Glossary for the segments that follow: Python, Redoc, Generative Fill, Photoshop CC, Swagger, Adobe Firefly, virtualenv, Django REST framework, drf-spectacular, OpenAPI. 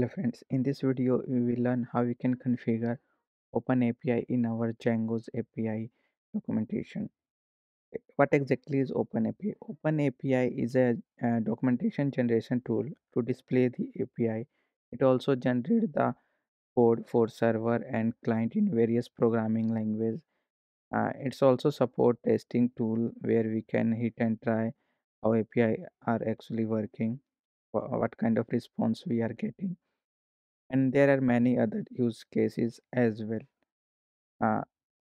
Hello friends, in this video we will learn how we can configure OpenAPI in our Django's API documentation. What exactly is OpenAPI? OpenAPI is a documentation generation tool to display the API. It also generates the code for server and client in various programming languages. It's also support testing tool where we can hit and try how API are actually working, what kind of response we are getting. And there are many other use cases as well.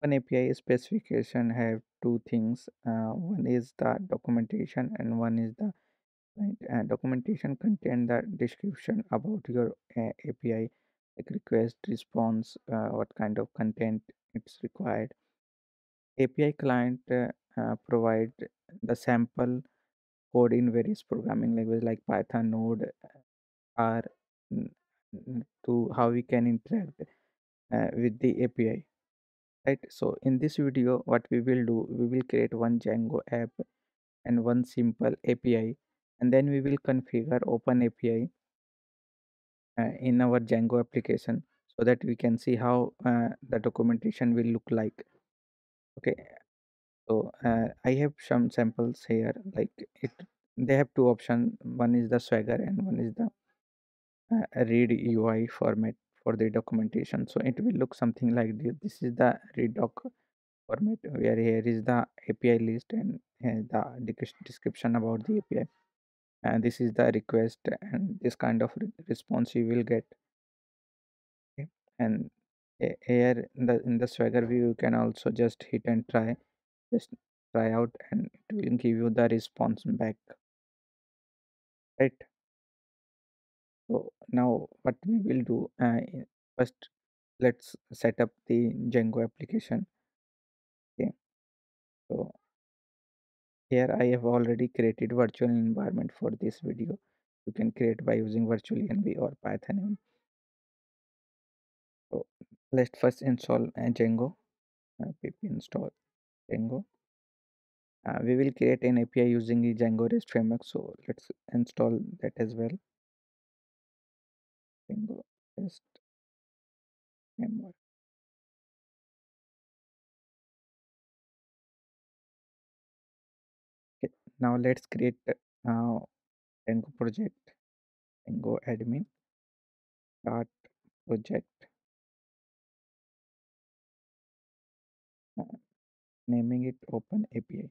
OpenAPI specification have two things. One is the documentation and one is the client. Documentation contain the description about your API, like request, response, what kind of content it's required. API client provide the sample code in various programming languages like Python, Node, R, to how we can interact with the API, right? So in this video what we will do, we will create one Django app and one simple API, and then we will configure OpenAPI in our Django application so that we can see how the documentation will look like. Okay, so I have some samples here. They have two options. One is the Swagger and one is the read UI format for the documentation. So it will look something like this. This is the Redoc format, where here is the API list and the description about the API, and this is the request, and this kind of response you will get. Okay. And here in the Swagger view you can also just hit and try, just try out, and it will give you the response back, right? So now what we will do, first let's set up the Django application. Okay, so here I have already created virtual environment for this video. You can create by using virtualenv or python. So let's first install Django. Pip install Django. We will create an API using the Django REST framework, so let's install that as well. Django REST framework. Okay, now let's create Django project. Django admin start project. Naming it OpenAPI.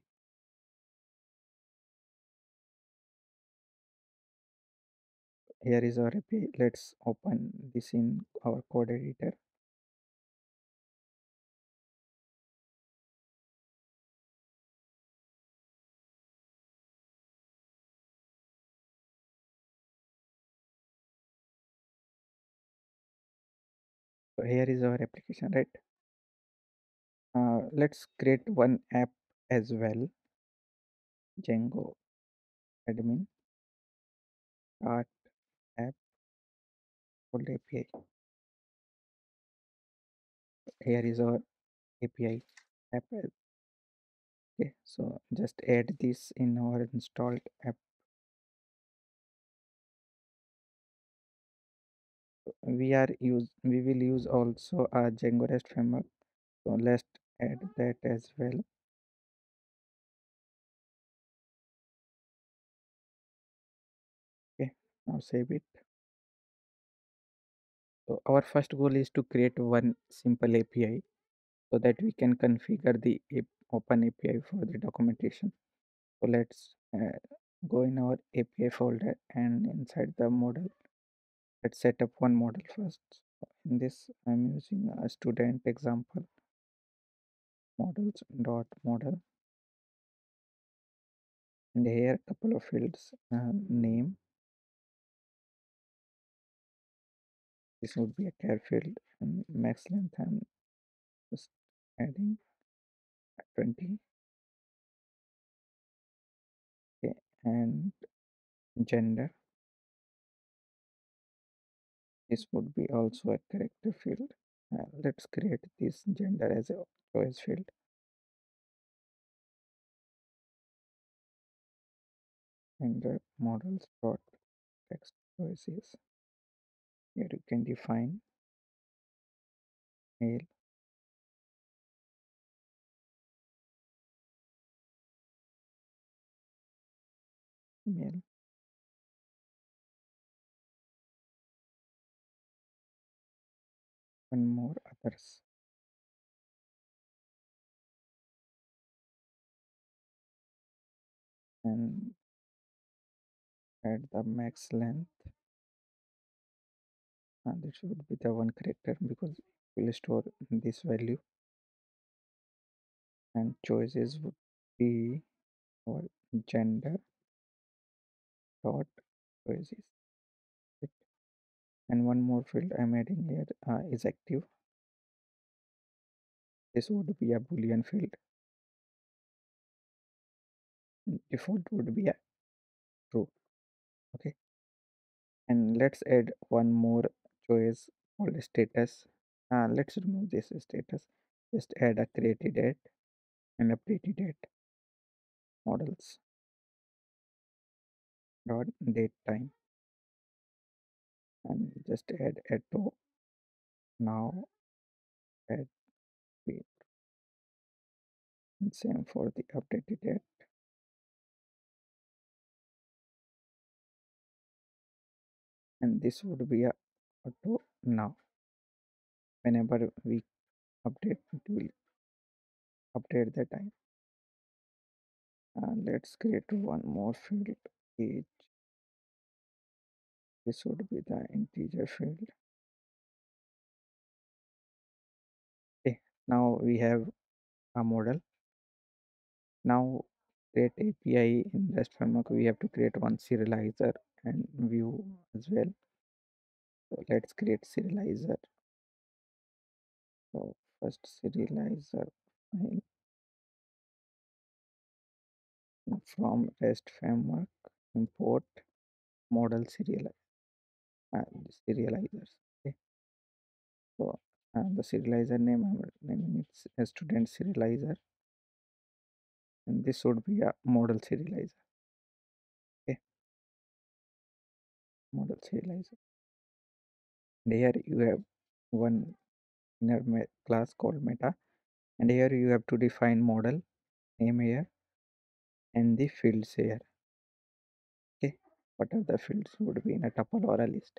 Here is our API. Let's open this in our code editor. So here is our application, right? Let's create one app as well. Django admin start app called API. Here is our API app. Okay, so just add this in our installed app. We will use also our Django REST framework. So let's add that as well. Okay, now save it. So our first goal is to create one simple API so that we can configure the OpenAPI for the documentation. So let's go in our API folder, and inside the model let's set up one model first. In this I'm using a student example models.model, and here a couple of fields. Name, this would be a char field, and max length I'm just adding 20. Okay, and gender, this would be also a character field. Let's create this gender as a choice field. And the models dot text choices. Here you can define mail. Email. One more others. And at the max length, and it should be the 1 character because it will store this value. And choices would be our gender dot choices. And one more field I'm adding here is active. This would be a Boolean field. Default would be a true. Okay, and let's add one more choice called status. Let's remove this status. Just add a created at and updated at models dot date time. And just add echo now add date. And same for the updated date. And this would be a auto now. Whenever we update, it will update the time. And let's create one more field, age. This would be the integer field. Okay, now we have a model. Now create API in REST framework. We have to create one serializer and view as well. So let's create serializer. So first serializer file from REST framework import model serializer. Serializers. Okay. So the serializer name I'm naming it's a student serializer, and this would be a model serializer. Okay, model serializer. And here you have one inner class called meta, and here you have to define model name here and the fields here. What are the fields would be in a tuple or a list.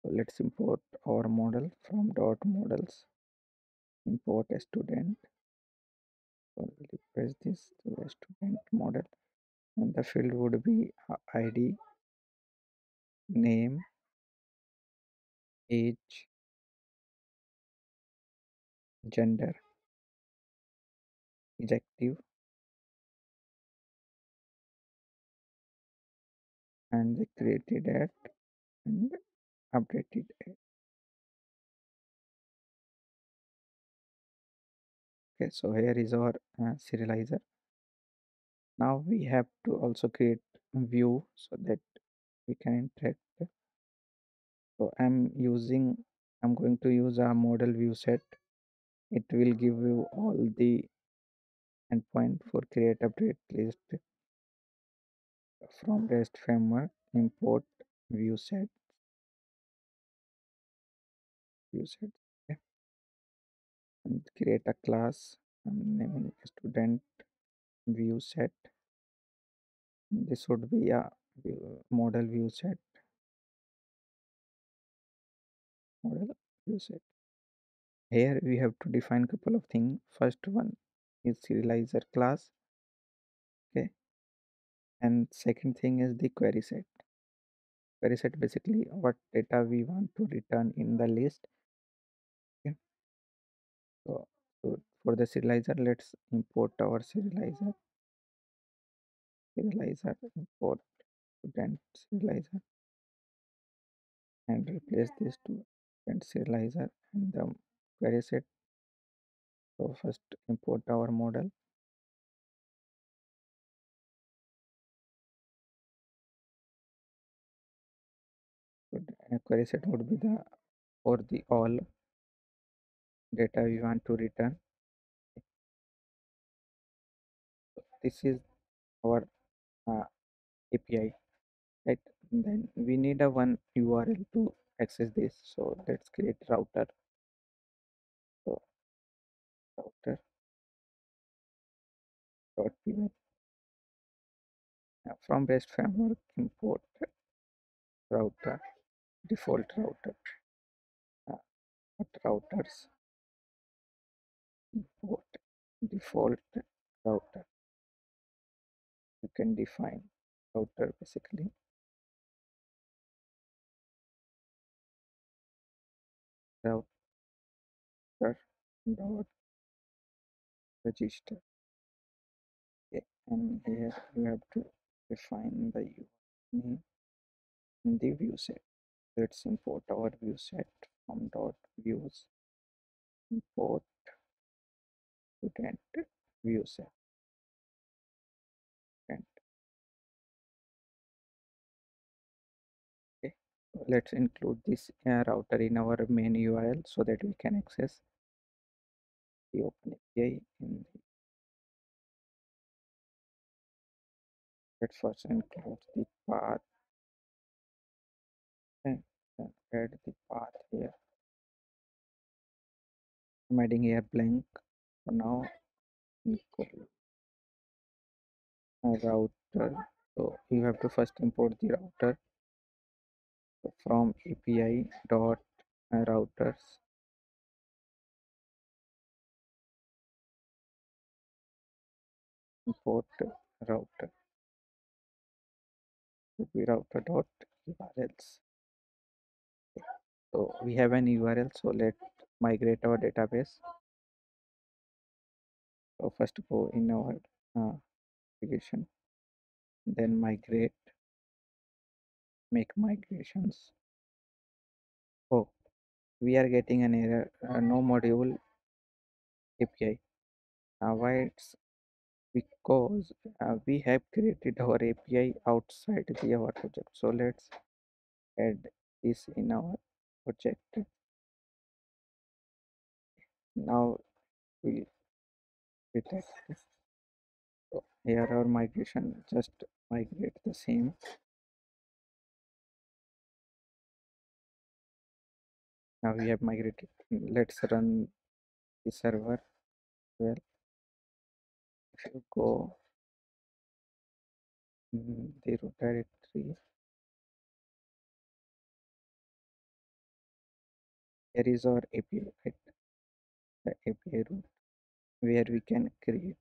So let's import our model from dot models, import a student. So press this to a student model, and the field would be ID, name, age, gender, is active, and the created at and updated at. Okay, so here is our serializer. Now we have to also create view so that we can interact. So I'm going to use a model view set. It will give you all the endpoint for create update list. From REST framework import view set okay. And create a class. I'm naming student view set. This would be a model view set Here we have to define couple of things. First one is serializer class. Okay. And second thing is the query set. Query set basically what data we want to return in the list. Okay. So for the serializer, let's import our serializer. Import student serializer. And replace this to student serializer and the query set. So first import our model. Query set would be the for the all data we want to return. This is our API, right? And then we need a one URL to access this. So let's create router. So router dot py. From REST framework import router, default router, routers, import default router. You can define router basically. Router dot register. Okay. And here you have to define the name in the view set. Let's import our view set from dot views, import student view set. Okay. Let's include this router in our main URL so that we can access the OpenAPI in the. Let's first include the path and then add the path here. I'm adding here blank for now, equal router. So you have to first import the router. So from API dot routers. Import router. Would be router dot urls. Okay. So we have an URL, so let's migrate our database. So first go in our application, then migrate, make migrations. Oh, we are getting an error, no module API. Why it's because we have created our API outside the our project. So let's add this in our project. Now we detect. So here our migration, just migrate the same. Now we have migrated. Let's run the server. Well, if you go in the root directory, here is our API, right? The API root where we can create.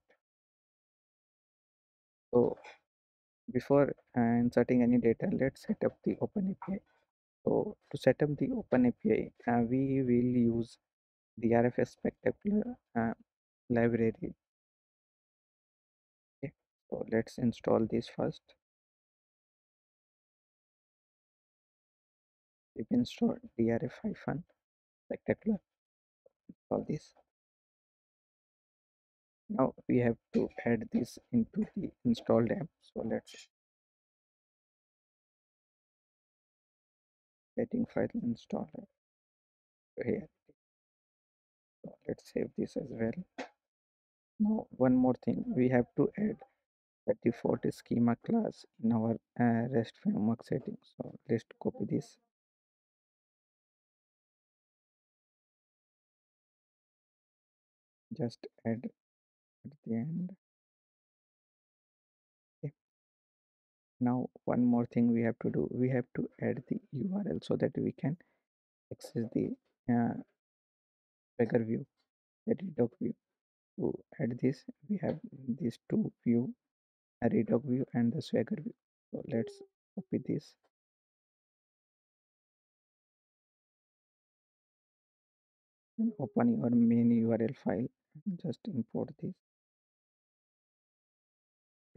So before inserting any data, let's set up the OpenAPI. So to set up the OpenAPI, we will use the drf-spectacular library. So let's install this first. We've installed drf-spectacular. Install this. Now we have to add this into the installed app. So let's setting file install app. Here. So let's save this as well. Now one more thing, we have to add the default schema class in our REST framework settings. So let's copy this. Just add at the end. Okay. Now one more thing we have to do. We have to add the URL so that we can access the Swagger view, the Redoc view. To add this, we have these two view. Redoc view and the Swagger view. So let's copy this. And open your main URL file and just import this.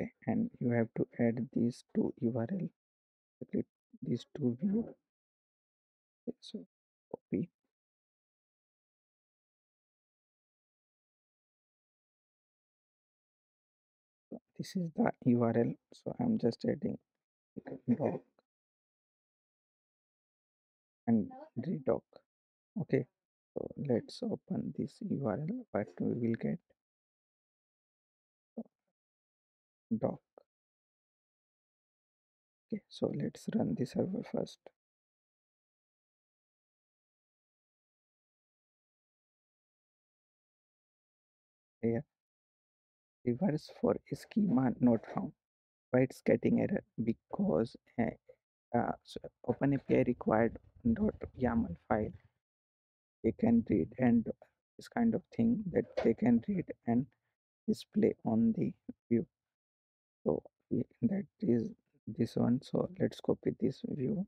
Okay. And you have to add these two URL. Click these two view. Okay. So copy. This is the URL, so I'm just adding doc and redoc. Okay, so let's open this URL. What we will get? Doc. Okay, so let's run the server first. here. Reverse for schema not found. Why it's getting error? Because so OpenAPI required .yaml file. They can read and this kind of thing that they can read and display on the view. So that is this one. So let's copy this view.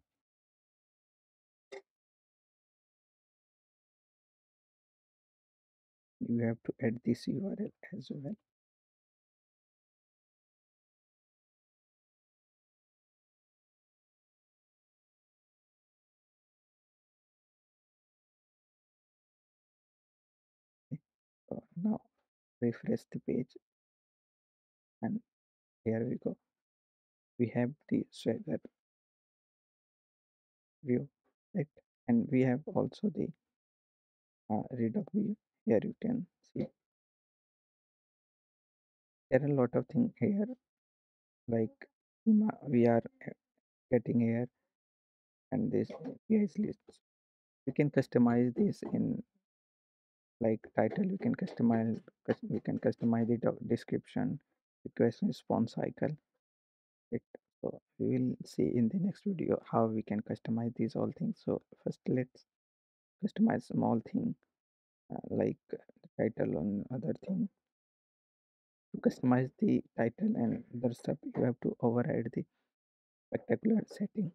You have to add this URL as well. So now refresh the page and here we go. We have the Swagger view, right? And we have also the Redoc view. Here you can see there are a lot of things here, like we are getting here and this APIs list. We can customize this in like title, we can customize the description, request response cycle. So we will see in the next video how we can customize these all things. So first let's customize small thing. Like the title and other thing. To customize the title and other stuff, you have to override the spectacular setting,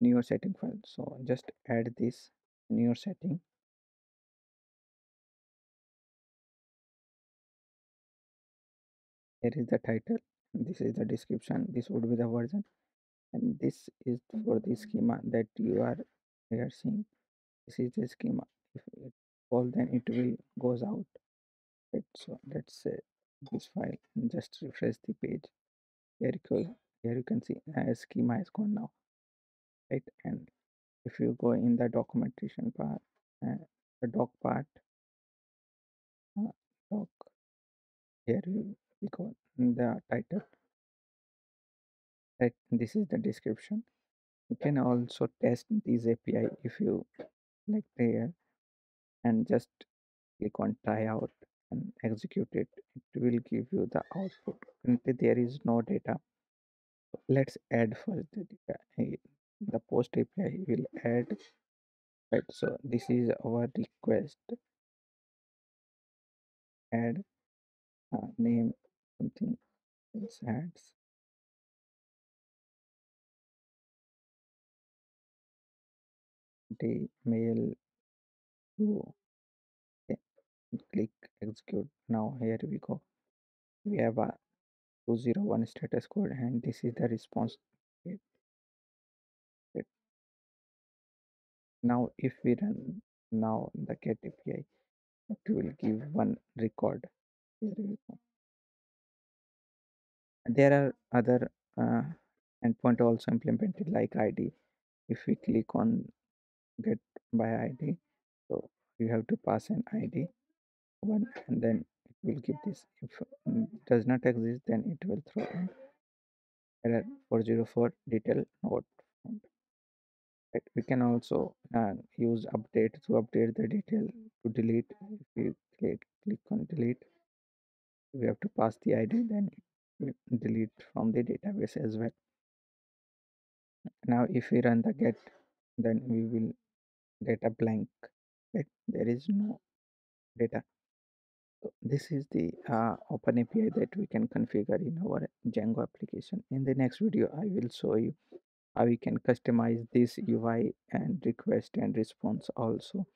newer setting file. So just add this newer setting. Here is the title, this is the description, this would be the version, and this is for the schema that you are seeing. This is the schema. If it then it will goes out. So let's say this file and just refresh the page. Here it goes. Here you can see schema is gone now, right? And if you go in the documentation part, the doc part, doc, here you go in the title, right? This is the description. You can also test these API if you like there. And just click on try out and execute it. It will give you the output. Currently there is no data. Let's add first the data. The post API will add, right? So this is our request. Add name something. Let's add. The mail. Okay. Click execute. Now here we go. We have a 201 status code and this is the response. Okay. Now if we run now the get API, it will give one record. Here we go. There are other endpoint also implemented like ID. If we click on get by ID, so you have to pass an ID one and then it will give this. If it does not exist, then it will throw an error 404 detail not found. Right. We can also use update to update the detail. To delete, if you click on delete, we have to pass the ID, then it will delete from the database as well. Now if we run the get, then we will get a blank, right? There is no data. So this is the OpenAPI that we can configure in our Django application. In the next video I will show you how we can customize this UI and request and response also.